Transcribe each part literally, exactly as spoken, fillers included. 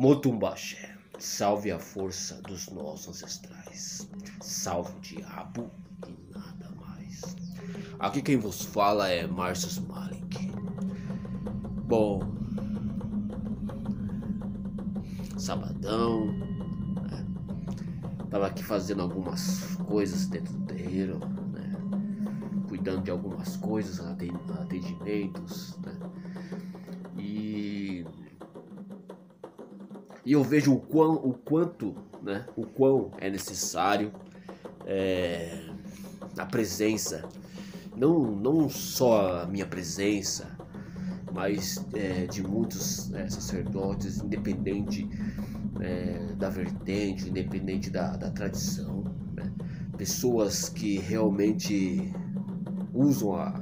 Motumbaxé, salve a força dos nossos ancestrais, salve o diabo e nada mais. Aqui quem vos fala é Marcius Malik. Bom, sabadão, né? Tava aqui fazendo algumas coisas dentro do terreiro, né? Cuidando de algumas coisas, atendimentos, né? E, e eu vejo o, quão, o quanto, né? O quão é necessário é, a presença, não, não só a minha presença, mas é, de muitos é, sacerdotes, independente é, da vertente, independente da, da tradição, né? Pessoas que realmente usam a,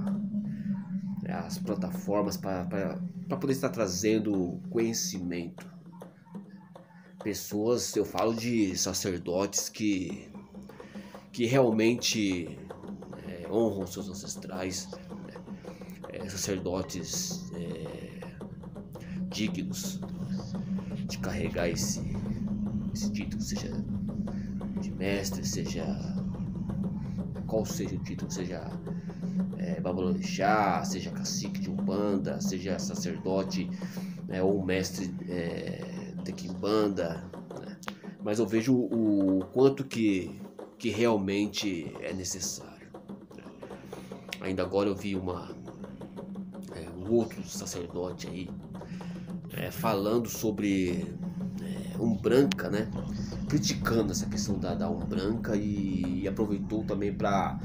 as plataformas para para poder estar trazendo conhecimento. Pessoas, eu falo de sacerdotes que, que realmente é, honram seus ancestrais, né? é, sacerdotes é, dignos de carregar esse, esse título, seja de mestre, seja qual seja o título, seja É, Babalorixá, seja cacique de Umbanda, seja sacerdote, né, ou mestre é, de Quimbanda, né? Mas eu vejo o, o quanto que, que realmente é necessário, né? Ainda agora eu vi uma, é, um outro sacerdote aí é, falando sobre é, Umbranca, né? Criticando essa questão da, da Umbranca e, e aproveitou também para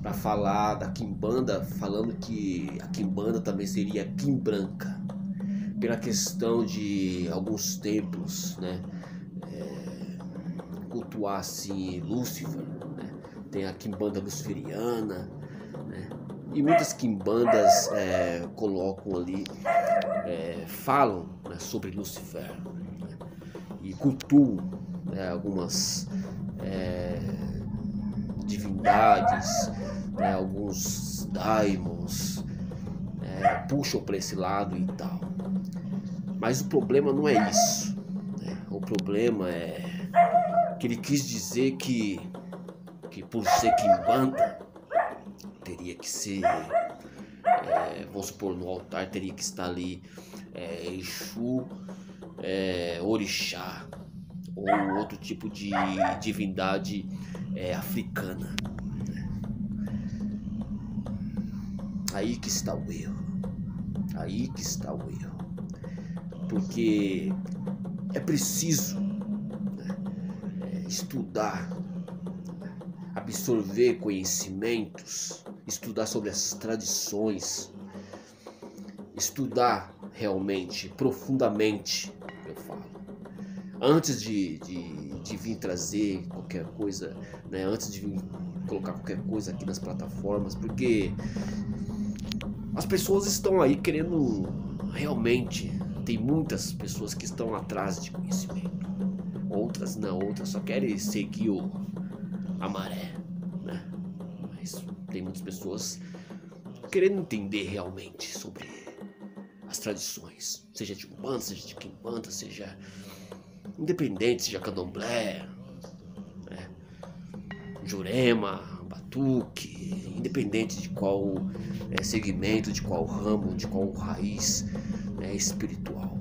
para falar da Quimbanda, falando que a Quimbanda também seria Quimbranca, pela questão de alguns templos, né, é, cultuar assim Luxfer, né, tem a Quimbanda luciferiana, né, e muitas Quimbandas é, colocam ali, é, falam, né, sobre Luxfer, né, e cultuam, né, algumas é, divindades, né, alguns daimons, né, puxam para esse lado e tal. Mas o problema não é isso, né? O problema é que ele quis dizer que, que por ser Quimbanda, teria que ser, é, vamos supor, no altar teria que estar ali é, Exu, é, Orixá, ou outro tipo de divindade é, africana. Aí que está o erro, aí que está o erro, porque é preciso, né, estudar, absorver conhecimentos, estudar sobre as tradições, estudar realmente, profundamente, eu falo. Antes de, de, de vir trazer qualquer coisa, né? Antes de vir colocar qualquer coisa aqui nas plataformas, porque as pessoas estão aí querendo realmente, tem muitas pessoas que estão atrás de conhecimento, outras não, outras só querem seguir o, a maré, né? Mas tem muitas pessoas querendo entender realmente sobre as tradições, seja de Umbanda, seja de Quimbanda, seja independente, seja Candomblé, né, Jurema, Batuque, independente de qual é, segmento, de qual ramo, de qual raiz, né, espiritual.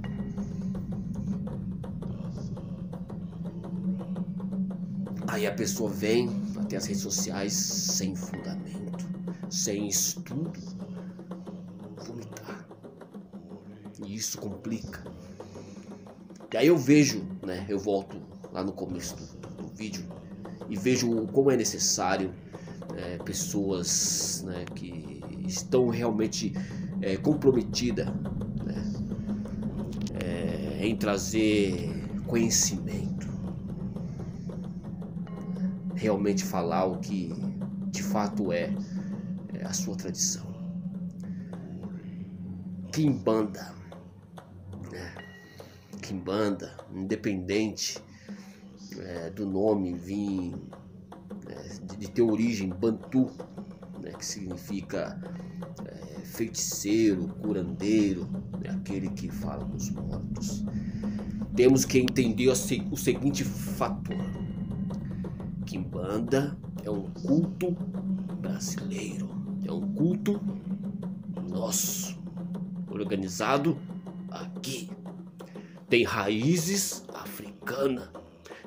Aí a pessoa vem até as redes sociais sem fundamento, sem estudo, vomitar. E isso complica. E aí eu vejo, né, eu volto lá no começo do, do vídeo e vejo como é necessário é, pessoas, né, que estão realmente é, comprometidas, né, é, em trazer conhecimento, realmente falar o que de fato é, é a sua tradição. Quimbanda, né? Quimbanda, independente é, do nome vir é, de, de ter origem bantu, né, que significa é, feiticeiro, curandeiro, né, aquele que fala dos mortos. temos que entender o seguinte fator: Quimbanda é um culto brasileiro, é um culto nosso, organizado aqui. Tem raízes africanas,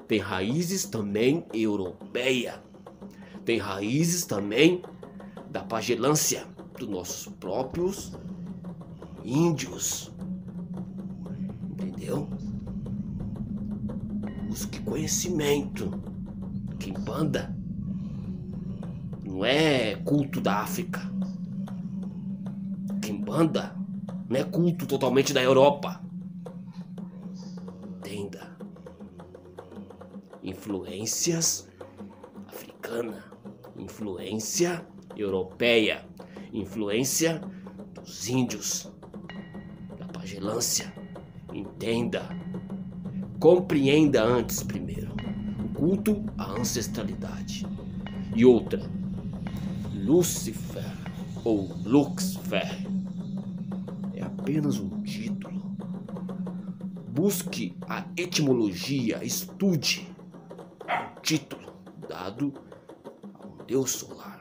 tem raízes também europeias, tem raízes também da pagelância dos nossos próprios índios, entendeu? Os que conhecimento, Quimbanda não é culto da África, Quimbanda não é culto totalmente da Europa, entenda, influências africana, influência europeia, influência dos índios, da pagelância, entenda, compreenda antes primeiro, o culto à ancestralidade. E outra, Lucifer ou Luxfer é apenas um título, busque a etimologia, estude o título dado ao Deus solar.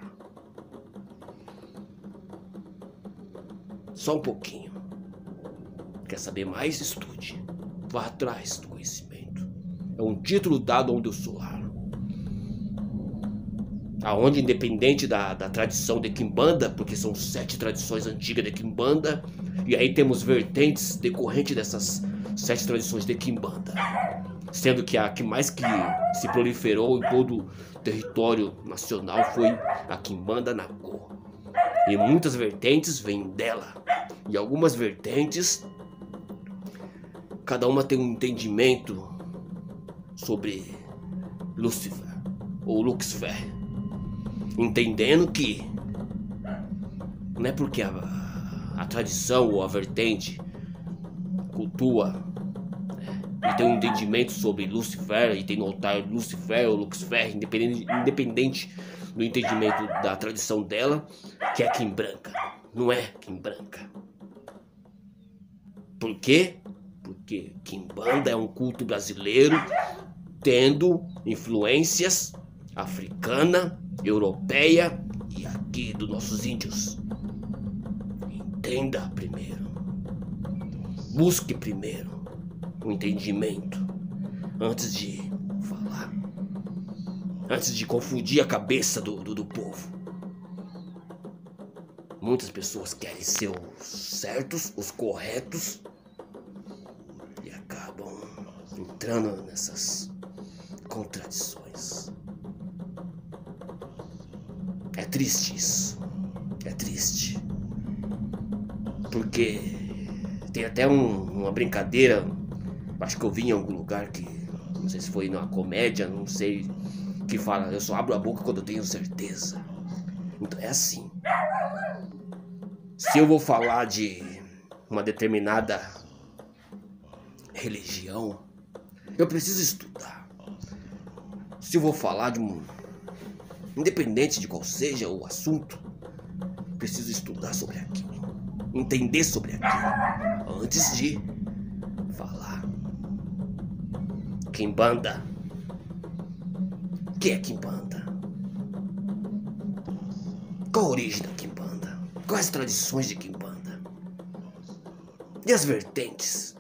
Só um pouquinho. Quer saber mais? Estude. Vá atrás do conhecimento. É um título dado ao Deus solar. Aonde, independente da, da tradição de Quimbanda, porque são sete tradições antigas de Quimbanda, e aí temos vertentes decorrentes dessas sete tradições de Quimbanda, sendo que a que mais que se proliferou em todo o território nacional foi a Quimbanda Nagô. E muitas vertentes vêm dela. E algumas vertentes, cada uma tem um entendimento sobre Lúcifer ou Luxfer, entendendo que não é porque a, a tradição ou a vertente cultua, né, e tem um entendimento sobre Lúcifer e tem no altar Lúcifer ou Luxfer, independente, independente do entendimento da tradição dela, que é Quimbranca. Não é Quimbranca. Por quê? Porque Quimbanda é um culto brasileiro tendo influências africana, europeia e aqui dos nossos índios. Entenda primeiro. Busque primeiro o entendimento antes de falar, antes de confundir a cabeça do, do, do povo. Muitas pessoas querem ser os certos, os corretos, e acabam entrando nessas contradições. É triste isso. É triste. Porque tem até um, uma brincadeira, acho que eu vi em algum lugar, que não sei se foi numa comédia, não sei, que fala: eu só abro a boca quando eu tenho certeza. Então é assim. Se eu vou falar de uma determinada religião, eu preciso estudar. Se eu vou falar de um, independente de qual seja o assunto, preciso estudar sobre aquilo, entender sobre aquilo antes de falar. Quimbanda. O que é Quimbanda? Qual a origem da Quimbanda? Quais as tradições de Quimbanda? E as vertentes?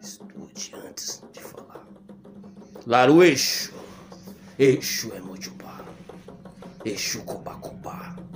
Estude antes de falar. Laru Exu. Exu é Mojubá. Exu Cobacobá.